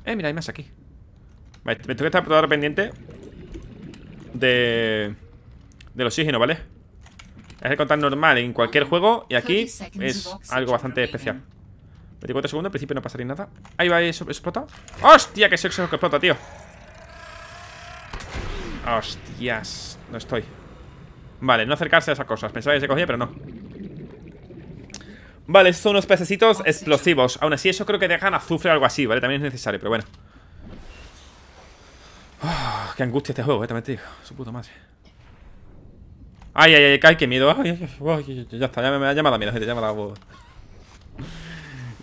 Eh, mira, hay más aquí. Vale, me tengo que estar todo pendiente de... del oxígeno, ¿vale? Es el contar normal en cualquier juego. Y aquí es algo bastante especial. Veinticuatro segundos, al principio no pasaría nada. Ahí va, eso, eso explota. ¡Hostia, qué sexo que explota, tío! ¡Hostias! No estoy. Vale, no acercarse a esas cosas. Pensaba que se cogía, pero no. Vale, estos son unos pececitos explosivos. Aún así, eso creo que dejan azufre o algo así, ¿vale? También es necesario, pero bueno. Oh, ¡qué angustia este juego, eh! También te digo. Su puta madre. ¡Ay, ay, ay! ¡Ay, qué miedo! Ay, ay, ay, ya está, ya me, me ha llamado a miedo, gente. Ya me ha dado...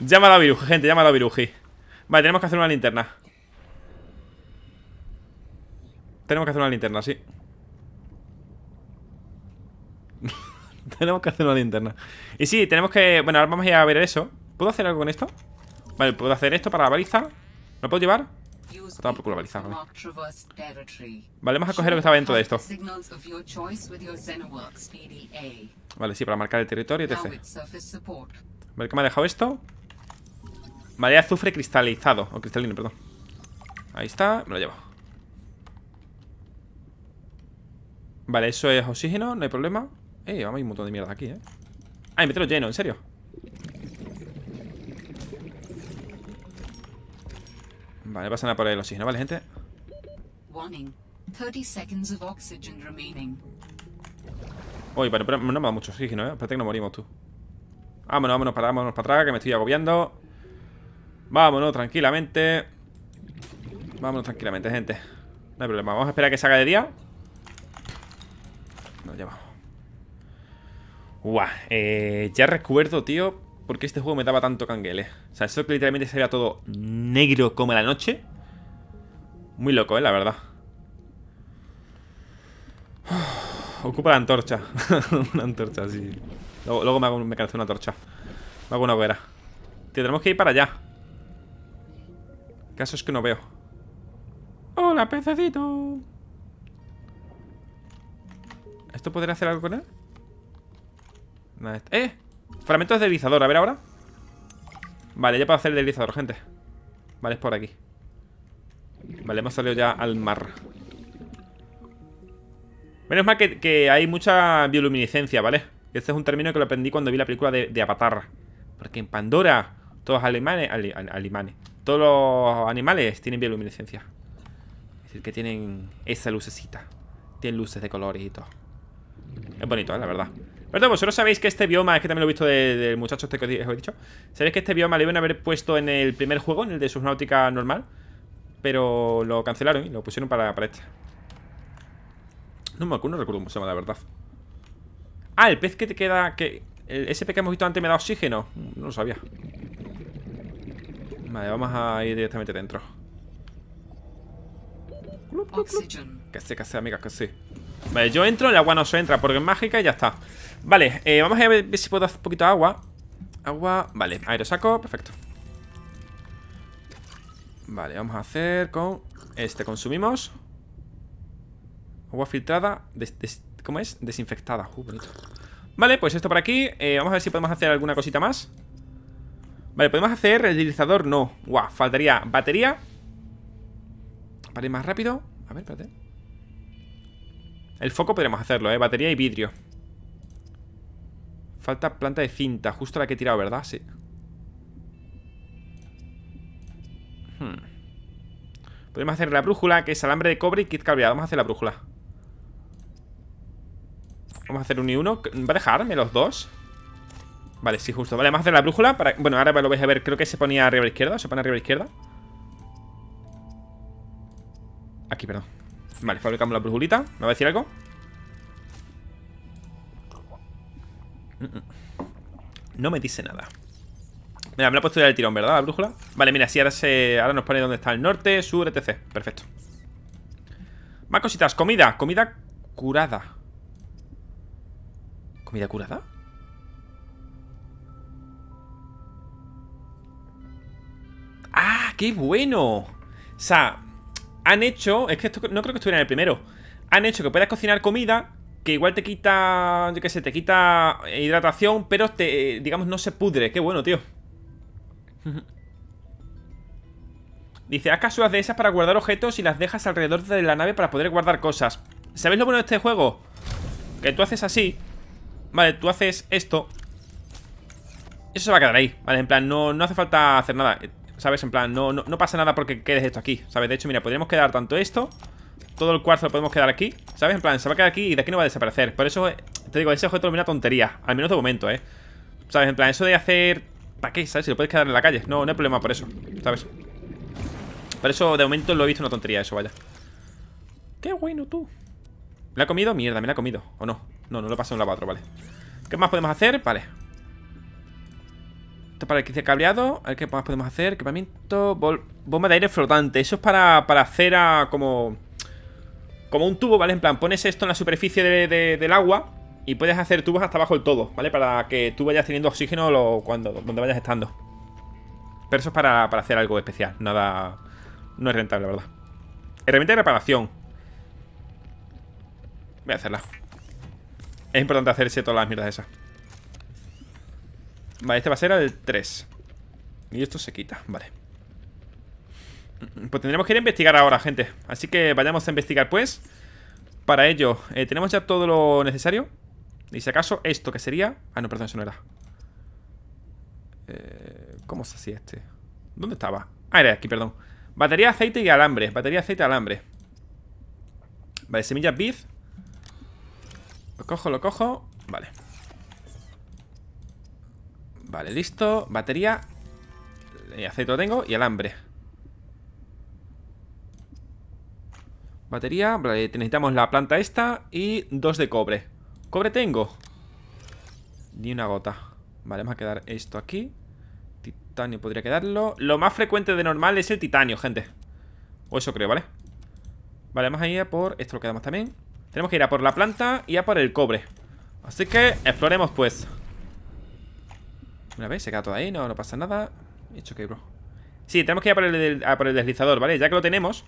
Ya me ha dado viruji, gente. Ya me ha dado viruji. Vale, tenemos que hacer una linterna. Tenemos que hacer una linterna, sí. Tenemos que hacer una linterna. Y sí, tenemos que... Bueno, ahora vamos a ir a ver eso. ¿Puedo hacer algo con esto? Vale, puedo hacer esto para la baliza. ¿Lo puedo llevar? Toma por culo la baliza, vale. Vale, vamos a coger lo que estaba dentro de esto. Vale, sí, para marcar el territorio, etcétera. Vale, ¿qué me ha dejado esto? Vale, azufre cristalizado. O cristalino, perdón. Ahí está, me lo llevo. Vale, eso es oxígeno, no hay problema. Eh, vamos, hay un montón de mierda aquí, eh. Ay, mételo lleno, en serio. Vale, pasan a por el oxígeno, ¿vale, gente? Uy, vale, pero no me da mucho oxígeno, eh. Espérate que no morimos, tú. Vámonos, vámonos, para, vámonos para atrás, que me estoy agobiando. Vámonos tranquilamente. Vámonos tranquilamente, gente. No hay problema, vamos a esperar a que se haga de día. No, ya vamos. Guau, eh, ya recuerdo, tío, porque este juego me daba tanto canguele. O sea, eso que literalmente se veía todo negro como la noche. Muy loco, eh, la verdad. Ocupa la antorcha. Una antorcha, sí. Luego, luego me, hago, me calzo una antorcha. Me hago una hoguera. Tío, tenemos que ir para allá. El caso es que no veo. ¡Hola, pececito! ¿Esto podría hacer algo con él? Nada, ¡eh! Fragmentos de deslizador, a ver ahora. Vale, ya puedo hacer el deslizador, gente. Vale, es por aquí. Vale, hemos salido ya al mar. Menos mal que, que hay mucha bioluminiscencia, ¿vale? Este es un término que lo aprendí cuando vi la película de, de Avatar. Porque en Pandora todos alemanes, ale, alemanes, todos los animales tienen bioluminiscencia. Es decir, que tienen esa lucecita. Tienen luces de colores y todo. Es bonito, ¿eh? La verdad. Pero vosotros sabéis que este bioma, es que también lo he visto del de muchacho este que os he dicho. Sabéis que este bioma le iban a haber puesto en el primer juego, en el de Subnautica normal. Pero lo cancelaron y lo pusieron para, para este. No me acuerdo, no recuerdo cómo se llama, la verdad. Ah, el pez que te queda... que el, ese pez que hemos visto antes me da oxígeno. No lo sabía. Vale, vamos a ir directamente dentro. Que sé, que sé, amiga, que sé. Vale, yo entro, el agua no se entra porque es mágica y ya está. Vale, eh, vamos a ver si puedo hacer un poquito de agua. Agua, vale, ahí lo saco, perfecto. Vale, vamos a hacer con... este consumimos. Agua filtrada, des, des, ¿cómo es? Desinfectada, uh, bonito. Vale, pues esto por aquí, eh, vamos a ver si podemos hacer alguna cosita más. Vale, podemos hacer el deslizador, no. Guau, faltaría batería. Para ir más rápido. A ver, espérate. El foco podremos hacerlo, eh, batería y vidrio. Falta planta de cinta, justo la que he tirado, ¿verdad? Sí. Hmm. Podemos hacer la brújula, que es alambre de cobre y kit cableado. Vamos a hacer la brújula. Vamos a hacer un y uno. ¿Va a dejarme los dos? Vale, sí, justo. Vale, vamos a hacer la brújula para... bueno, ahora lo vais a ver. Creo que se ponía arriba a la izquierda. Se pone arriba a la izquierda. Aquí, perdón. Vale, fabricamos la brújulita. ¿Me va a decir algo? No me dice nada. Mira, me lo he puesto ya el tirón, ¿verdad? La brújula. Vale, mira, sí, ahora, se, ahora nos pone dónde está el norte, sur, etcétera. Perfecto. Más cositas. Comida. Comida curada. ¿Comida curada? ¡Ah! ¡Qué bueno! O sea, han hecho... es que esto no creo que estuviera en el primero. Han hecho que puedas cocinar comida... que igual te quita, yo qué sé, te quita hidratación, pero te, digamos, no se pudre. Qué bueno, tío. Dice, haz cápsulas de esas para guardar objetos y las dejas alrededor de la nave para poder guardar cosas. ¿Sabéis lo bueno de este juego? Que tú haces así. Vale, tú haces esto. Eso se va a quedar ahí. Vale, en plan, no, no hace falta hacer nada. ¿Sabes? En plan, no, no, no pasa nada porque quedes esto aquí. ¿Sabes? De hecho, mira, podríamos quedar tanto esto... todo el cuarzo lo podemos quedar aquí, ¿sabes? En plan, se va a quedar aquí y de aquí no va a desaparecer. Por eso, te digo, ese objeto es una tontería. Al menos de momento, ¿eh? ¿Sabes? En plan, eso de hacer... ¿para qué? ¿Sabes? Si lo puedes quedar en la calle. No, no hay problema por eso, ¿sabes? Por eso, de momento, lo he visto una tontería eso, vaya. ¡Qué bueno, tú! ¿Me la ha comido? Mierda, me la ha comido. ¿O no? No, no lo he pasado de un lado a otro, vale. ¿Qué más podemos hacer? Vale. Esto para el que esté cableado. A ver qué más podemos hacer. Equipamiento... Bol... bomba de aire flotante. Eso es para, para hacer a... como... como un tubo, ¿vale? En plan, pones esto en la superficie de, de, del agua y puedes hacer tubos hasta abajo del todo, ¿vale? Para que tú vayas teniendo oxígeno lo, cuando, donde vayas estando. Pero eso es para, para hacer algo especial. Nada... no es rentable, la verdad. Herramienta de reparación. Voy a hacerla. Es importante hacerse todas las mierdas esas. Vale, este va a ser el tres. Y esto se quita, vale. Pues tendremos que ir a investigar ahora, gente. Así que vayamos a investigar, pues. Para ello, eh, tenemos ya todo lo necesario. Y si acaso, esto que sería... ah, no, perdón, eso no era. eh, ¿Cómo se hacía este? ¿Dónde estaba? Ah, era aquí, perdón. Batería, aceite y alambre. Batería, aceite, alambre. Vale, semillas biz. Lo cojo, lo cojo. Vale. Vale, listo. Batería, aceite lo tengo y alambre. Batería, vale, necesitamos la planta esta y dos de cobre. ¿Cobre tengo? Ni una gota. Vale, vamos a quedar esto aquí. Titanio podría quedarlo. Lo más frecuente de normal es el titanio, gente. O eso creo, ¿vale? Vale, vamos a ir a por... esto lo quedamos también. Tenemos que ir a por la planta y a por el cobre. Así que exploremos, pues. Una vez, se queda todo ahí, no, no pasa nada. Hecho que, bro. Sí, tenemos que ir a por, el, a por el deslizador, ¿vale? Ya que lo tenemos,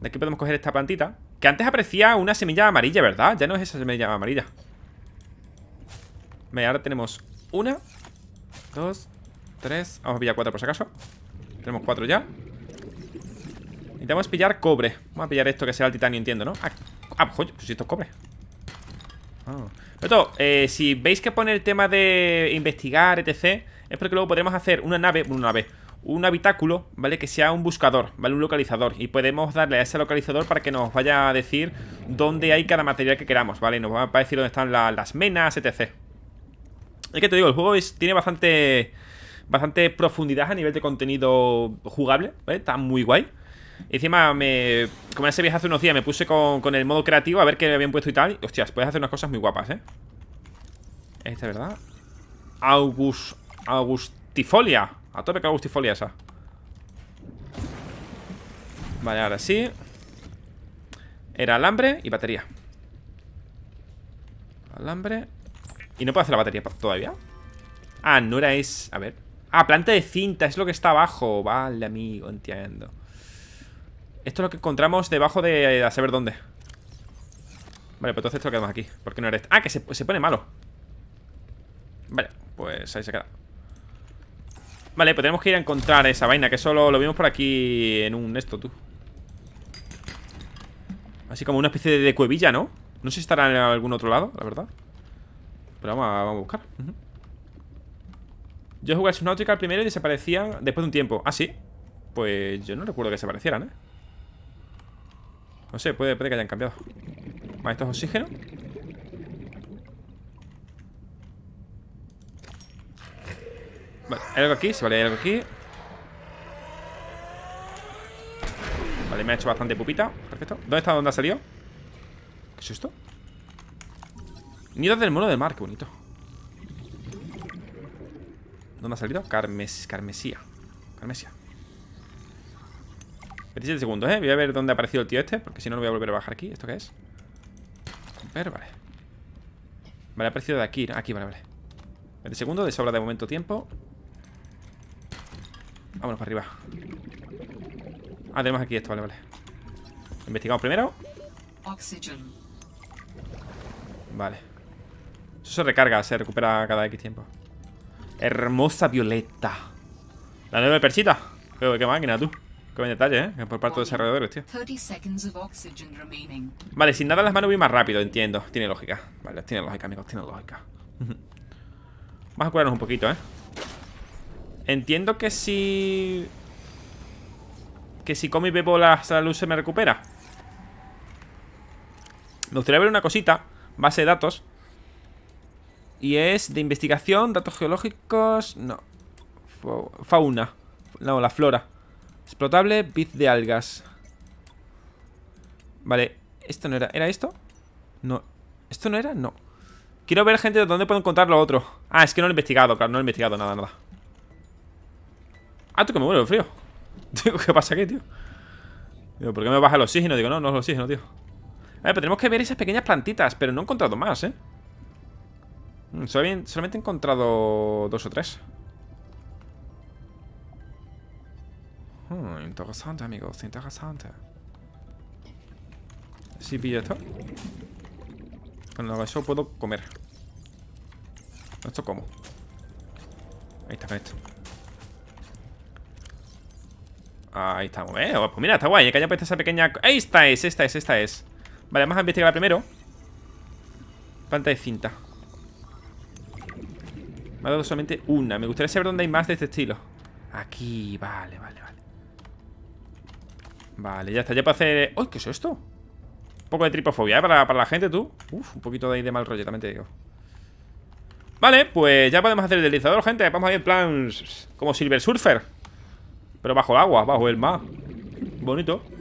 de aquí podemos coger esta plantita. Que antes aparecía una semilla amarilla, ¿verdad? Ya no es esa semilla amarilla. Vale, ahora tenemos una, dos, tres. Vamos a pillar cuatro por si acaso. Tenemos cuatro ya. Necesitamos pillar cobre. Vamos a pillar esto que será el titanio, entiendo, ¿no? Ah, ah joder, pues esto es cobre. Oh. Pero todo, eh, si veis que pone el tema de investigar, etcétera, es porque luego podremos hacer una nave, una nave, un habitáculo, ¿vale? Que sea un buscador, ¿vale? Un localizador. Y podemos darle a ese localizador para que nos vaya a decir dónde hay cada material que queramos, ¿vale? Y nos va a decir dónde están la, las menas, etcétera. Es que te digo, el juego es, tiene bastante, bastante profundidad a nivel de contenido jugable, ¿vale? Está muy guay. Encima, me, como en ese viaje hace unos días, me puse con, con el modo creativo a ver qué le habían puesto y tal. Hostias, puedes hacer unas cosas muy guapas, ¿eh? Esta, ¿verdad? August, Augustifolia. A tope que Augustifolia esa. Vale, ahora sí. Era alambre y batería. Alambre. ¿Y no puedo hacer la batería todavía? Ah, no era es... A ver. Ah, planta de cinta, es lo que está abajo. Vale, amigo, entiendo. Esto es lo que encontramos debajo de eh, a saber dónde. Vale, pues entonces esto lo quedamos aquí. ¿Por qué no eres? Ah, que se, se pone malo. Vale, pues ahí se queda. Vale, pues tenemos que ir a encontrar esa vaina, que solo lo vimos por aquí en un esto, tú. Así como una especie de, de cuevilla, ¿no? No sé si estará en algún otro lado, la verdad. Pero vamos a, vamos a buscar. Uh-huh. Yo jugué al Subnautica primero y desaparecía después de un tiempo. Ah, sí. Pues yo no recuerdo que desaparecieran, ¿eh? No sé, puede, puede que hayan cambiado. Vale, esto es oxígeno. Vale, hay algo aquí, sí, vale, hay algo aquí. Vale, me ha hecho bastante pupita. Perfecto. ¿Dónde está? ¿Dónde ha salido? ¿Qué es esto? Nidos del mono del mar, qué bonito. ¿Dónde ha salido? Carmes, carmesía. Carmesía. veintisiete segundos, ¿eh? Voy a ver dónde ha aparecido el tío este, porque si no lo voy a volver a bajar aquí. ¿Esto qué es? Pero vale. Vale, ha aparecido de aquí, ¿no? Aquí, vale, vale. veinte segundos, de sobra de momento tiempo. Vámonos para arriba. Ah, tenemos aquí esto, vale, vale. Investigamos primero. Oxygen. Vale. Eso se recarga, se recupera cada X tiempo. Hermosa violeta. La nueva persita. Qué máquina, tú. Qué buen detalle, ¿eh? Por parte de desarrolladores, tío. Vale, sin nada en las manos voy más rápido, entiendo. Tiene lógica. Vale, tiene lógica, amigos, tiene lógica. Vamos a curarnos un poquito, ¿eh? Entiendo que si... Que si como y bebo la, la luz se me recupera. Me gustaría ver una cosita. Base de datos. Y es de investigación, datos geológicos... No. Fauna. No, la flora. Explotable, bit de algas. Vale, esto no era. ¿Era esto? No. ¿Esto no era? No. Quiero ver, gente, de dónde puedo encontrar lo otro. Ah, es que no lo he investigado, claro, no lo he investigado, nada, nada. Ah, tú que me muero de frío. Digo, ¿qué pasa aquí, tío? Digo, ¿por qué me baja el oxígeno? Digo, no, no es el oxígeno, tío. A ver, pero tenemos que ver esas pequeñas plantitas, pero no he encontrado más, ¿eh? Solamente he encontrado dos o tres. Hmm, interesante, amigos, interesante. ¿Sí pillo esto? Bueno, eso puedo comer. ¿Esto como? Ahí está, con esto. Ahí estamos, eh. Pues mira, está guay, que haya puesto esa pequeña... Ahí está, es, esta es, esta es. Vale, vamos a investigar primero. Planta de cinta. Me ha dado solamente una. Me gustaría saber dónde hay más de este estilo. Aquí, vale, vale, vale. Vale, ya está, ya puedo hacer... ¡Uy! ¿Qué es esto? Un poco de tripofobia, ¿eh? Para, para la gente, tú. Uf, un poquito de ahí de mal rollo, también te digo. Vale, pues ya podemos hacer el deslizador, gente. Vamos a ir en plan... Como Silver Surfer. Pero bajo el agua, bajo el mar. Bonito.